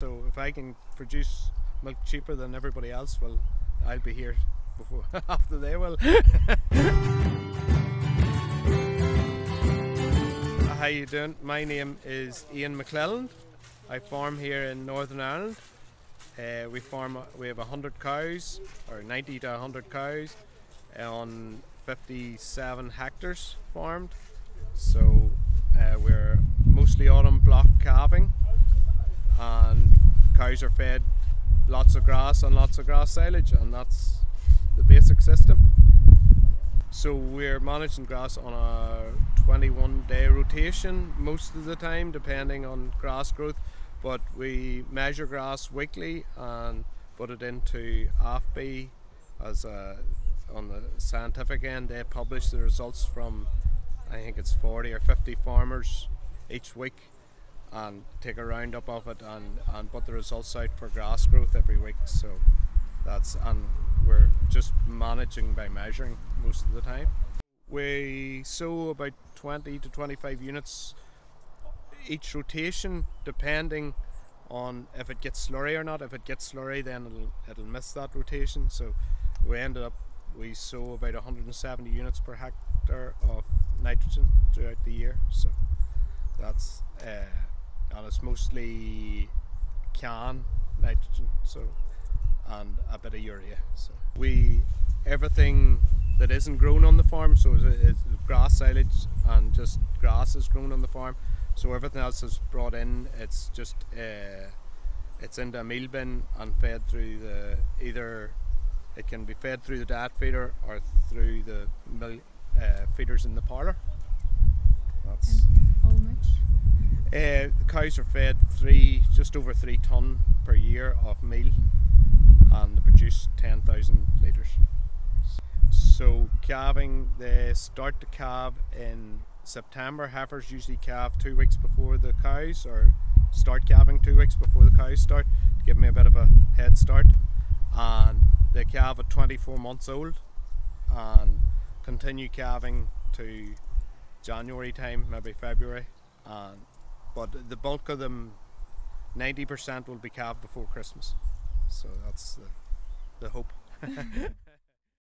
So if I can produce milk cheaper than everybody else, well, I'll be here before after they will. How you doing? My name is Ian McClelland. I farm here in Northern Ireland. We have 100 cows, or 90 to 100 cows, on 57 hectares farmed. So we're mostly autumn block calving, and cows are fed lots of grass and lots of grass silage, and that's the basic system. So we're managing grass on a 21-day rotation most of the time, depending on grass growth, but we measure grass weekly and put it into AFBI. On the scientific end, they publish the results from, I think it's 40 or 50 farmers each week, and take a roundup of it and put the results out for grass growth every week. So that's, and we're just managing by measuring most of the time. We sow about 20 to 25 units each rotation, depending on if it gets slurry or not. If it gets slurry, then it'll miss that rotation. So we sow about 170 units per hectare of nitrogen throughout the year. So that's and it's mostly can nitrogen, so, and a bit of urea. So everything that isn't grown on the farm, so it's grass silage and just grass is grown on the farm. So everything else is brought in. It's just it's into a meal bin and fed through the, either it can be fed through the diet feeder or through the milk feeders in the parlour. That's how much? The cows are fed just over three tonne per year of meal, and they produce 10,000 litres. So calving, they start to calve in September. Heifers usually calve 2 weeks before the cows, or start calving 2 weeks before the cows start, to give me a bit of a head start. And they calve at 24 months old and continue calving to January time, maybe February. But the bulk of them, 90% will be calved before Christmas. So that's the hope.